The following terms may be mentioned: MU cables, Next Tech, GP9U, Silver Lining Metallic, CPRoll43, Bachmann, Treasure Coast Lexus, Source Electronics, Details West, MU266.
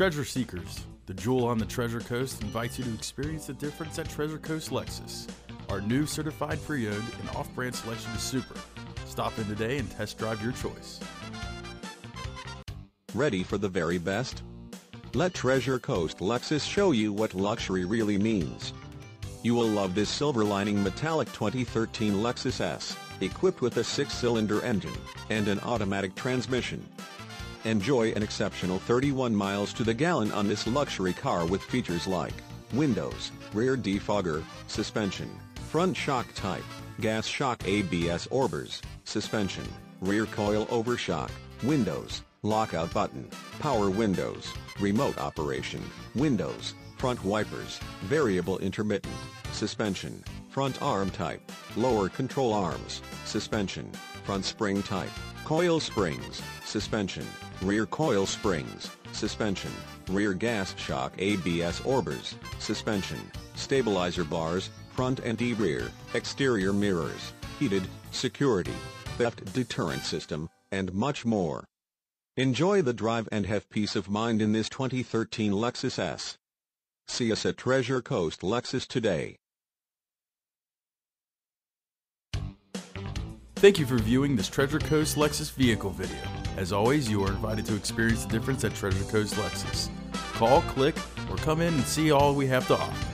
Treasure Seekers, the jewel on the Treasure Coast, invites you to experience the difference at Treasure Coast Lexus. Our new certified pre-owned and off-brand selection is super. Stop in today and test drive your choice. Ready for the very best? Let Treasure Coast Lexus show you what luxury really means. You will love this Silver Lining Metallic 2013 Lexus S, equipped with a 6-cylinder engine and an automatic transmission. Enjoy an exceptional 31 miles to the gallon on this luxury car with features like windows, rear defogger, suspension, front shock type, gas shock ABS orbers, suspension, rear coil overshock, windows, lockout button, power windows, remote operation, windows, front wipers, variable intermittent, suspension, front arm type, lower control arms, suspension, front spring type, coil springs, suspension, rear coil springs, suspension, rear gas shock ABS orbers, suspension, stabilizer bars, front and rear, exterior mirrors, heated, security, theft deterrent system, and much more. Enjoy the drive and have peace of mind in this 2013 Lexus S. See us at Treasure Coast Lexus today. Thank you for viewing this Treasure Coast Lexus vehicle video. As always, you are invited to experience the difference at Treasure Coast Lexus. Call, click, or come in and see all we have to offer.